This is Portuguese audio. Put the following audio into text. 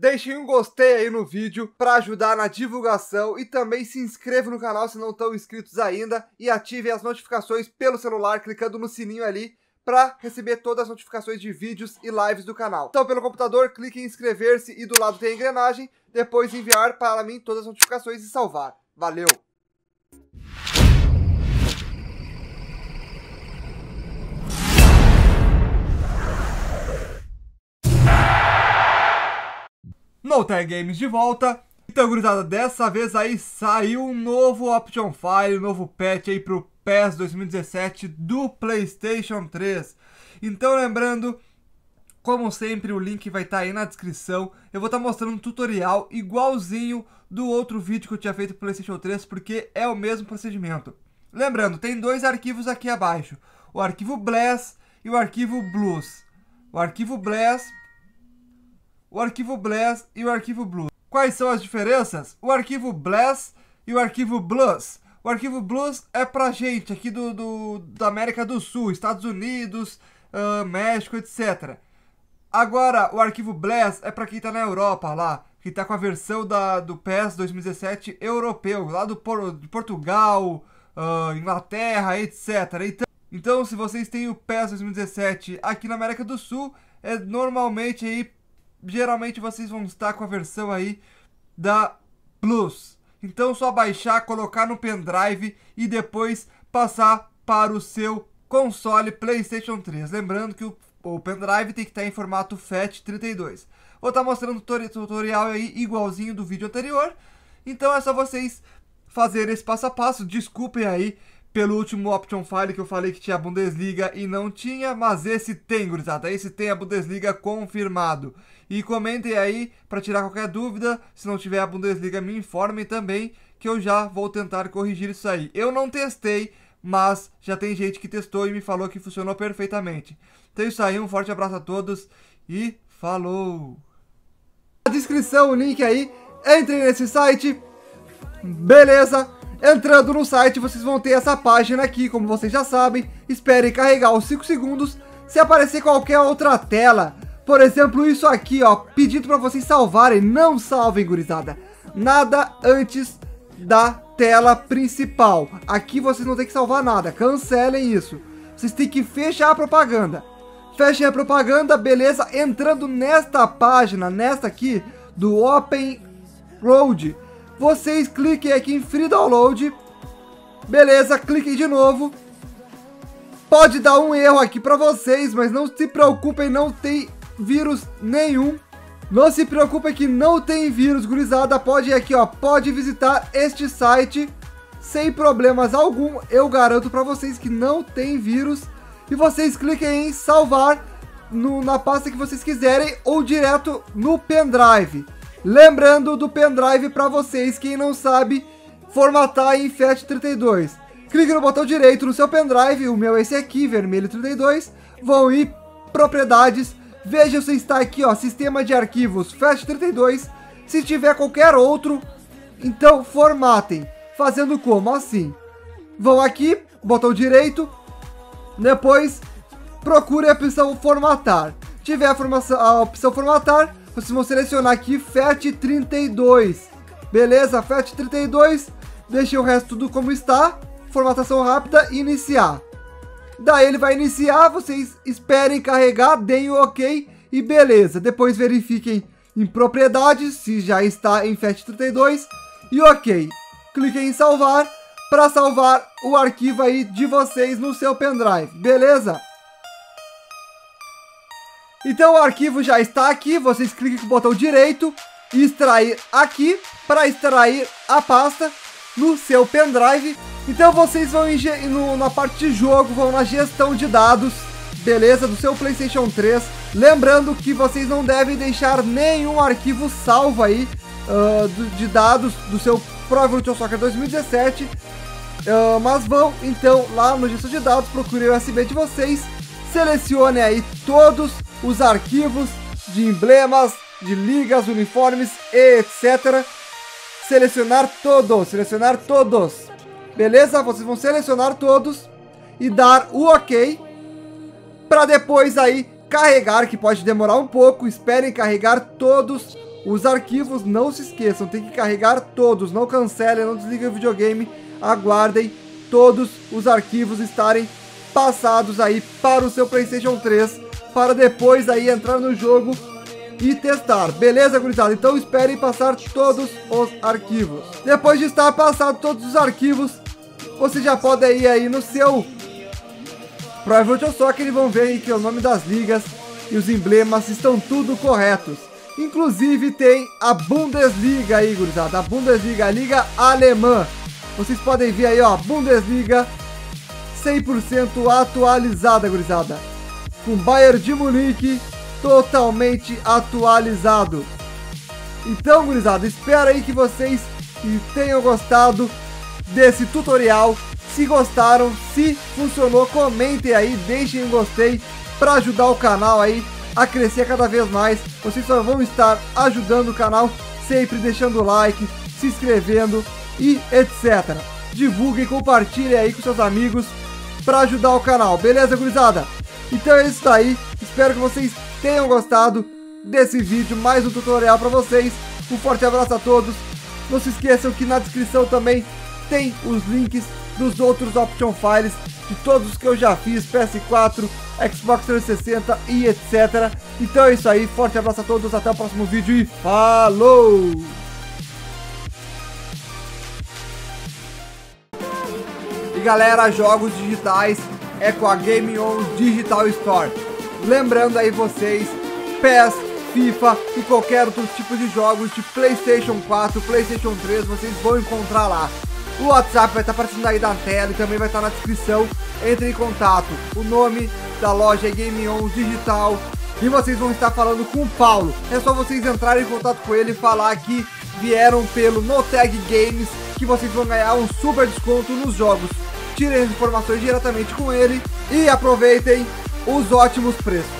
Deixem um gostei aí no vídeo para ajudar na divulgação e também se inscrevam no canal se não estão inscritos ainda e ativem as notificações pelo celular clicando no sininho ali para receber todas as notificações de vídeos e lives do canal. Então, pelo computador, clique em inscrever-se e do lado tem a engrenagem, depois enviar para mim todas as notificações e salvar. Valeu! NoTag Games de volta. Então, gurizada, dessa vez aí saiu um novo option file, um novo patch aí pro PES 2017 do Playstation 3. Então, lembrando, como sempre, o link vai estar aí na descrição. Eu vou estar mostrando um tutorial igualzinho do outro vídeo que eu tinha feito pro Playstation 3, porque é o mesmo procedimento. Lembrando, tem dois arquivos aqui abaixo, o arquivo BLES e o arquivo BLUS. O arquivo BLES e o arquivo BLUS. Quais são as diferenças? O arquivo BLES e o arquivo BLUS. O arquivo BLUS é pra gente aqui da América do Sul, Estados Unidos, México, etc. Agora, o arquivo BLES é pra quem tá na Europa lá, que tá com a versão do PES 2017 europeu, lá de Portugal, Inglaterra, etc. Então, se vocês têm o PES 2017 aqui na América do Sul, é normalmente aí, geralmente vocês vão estar com a versão aí da BLUS. Então só baixar, colocar no pendrive e depois passar para o seu console Playstation 3. Lembrando que o pendrive tem que estar em formato FAT32. Vou estar mostrando o tutorial aí igualzinho do vídeo anterior. Então é só vocês fazerem esse passo a passo. Desculpem aí pelo último option file que eu falei que tinha a Bundesliga e não tinha, mas esse tem, gurizada, esse tem a Bundesliga confirmado. E comentem aí para tirar qualquer dúvida, se não tiver a Bundesliga me informem também, que eu já vou tentar corrigir isso aí. Eu não testei, mas já tem gente que testou e me falou que funcionou perfeitamente. Então é isso aí, um forte abraço a todos e falou! Na descrição o link aí, entrem nesse site, beleza? Entrando no site, vocês vão ter essa página aqui, como vocês já sabem. Esperem carregar os 5 segundos. Se aparecer qualquer outra tela, por exemplo, isso aqui, ó, pedindo para vocês salvarem. Não salvem, gurizada. Nada antes da tela principal. Aqui vocês não tem que salvar nada. Cancelem isso. Vocês têm que fechar a propaganda. Fechem a propaganda, beleza? Entrando nesta página, nesta aqui, do Open Road, vocês cliquem aqui em Free Download, beleza, cliquem de novo. Pode dar um erro aqui para vocês, mas não se preocupem, não tem vírus nenhum. Não se preocupem que não tem vírus, gurizada, pode ir aqui, ó, pode visitar este site sem problemas algum. Eu garanto para vocês que não tem vírus. E vocês cliquem em salvar na pasta que vocês quiserem ou direto no pendrive. Lembrando do pendrive para vocês, quem não sabe, formatar em FAT32. Clique no botão direito no seu pendrive, o meu é esse aqui, vermelho 32. Vão em propriedades, veja se está aqui, ó, sistema de arquivos FAT32. Se tiver qualquer outro, então formatem. Fazendo como? Assim. Vão aqui, botão direito, depois procure a opção formatar. Tiver a opção formatar, vocês vão selecionar aqui FAT32, beleza? FAT32, deixe o resto tudo como está, formatação rápida, iniciar. Daí ele vai iniciar, vocês esperem carregar, deem o ok e beleza. Depois verifiquem em propriedades se já está em FAT32 e ok. Cliquem em salvar para salvar o arquivo aí de vocês no seu pendrive, beleza? Então o arquivo já está aqui, vocês cliquem com o botão direito e extrair aqui para extrair a pasta no seu pendrive. Então vocês vão na parte de jogo, vão na gestão de dados, beleza, do seu PlayStation 3. Lembrando que vocês não devem deixar nenhum arquivo salvo aí de dados do seu Pro Evolution Soccer 2017. Mas vão então lá no gestor de dados, procurem o USB de vocês, selecione aí todos os arquivos de emblemas, de ligas, uniformes, etc. Selecionar todos, beleza? Vocês vão selecionar todos e dar o ok para depois aí carregar, que pode demorar um pouco. Esperem carregar todos Os arquivos, não se esqueçam, tem que carregar todos, não cancelem, não desliguem o videogame, aguardem todos os arquivos estarem passados aí para o seu Playstation 3, para depois aí entrar no jogo e testar, beleza, gurizada? Então esperem passar todos os arquivos. Depois de estar passado todos os arquivos, você já pode ir aí no seu Pro Evolution Soccer e vão ver aí que o nome das ligas e os emblemas estão tudo corretos. Inclusive tem a Bundesliga aí, gurizada, a Bundesliga, a liga alemã. Vocês podem ver aí, ó, Bundesliga 100% atualizada, gurizada, com Bayern de Munique totalmente atualizado. Então, gurizada, espero aí que vocês tenham gostado desse tutorial. Se gostaram, se funcionou, comentem aí, deixem um gostei para ajudar o canal aí a crescer cada vez mais. Vocês só vão estar ajudando o canal sempre deixando like, se inscrevendo e etc. Divulguem, compartilhem aí com seus amigos para ajudar o canal, beleza, gurizada? Então é isso aí, espero que vocês tenham gostado desse vídeo, mais um tutorial para vocês. Um forte abraço a todos. Não se esqueçam que na descrição também tem os links dos outros option files, de todos que eu já fiz, PS4, Xbox 360 e etc. Então é isso aí, forte abraço a todos, até o próximo vídeo e falou! E galera, jogos digitais é com a Game On Digital Store. Lembrando aí vocês, PES, FIFA e qualquer outro tipo de jogos de Playstation 4, Playstation 3, vocês vão encontrar lá. O WhatsApp vai estar aparecendo aí na tela e também vai estar na descrição. Entre em contato, o nome da loja é Game On Digital e vocês vão estar falando com o Paulo. É só vocês entrarem em contato com ele e falar que vieram pelo NoTag Games, que vocês vão ganhar um super desconto nos jogos. Tirem as informações diretamente com ele e aproveitem os ótimos preços.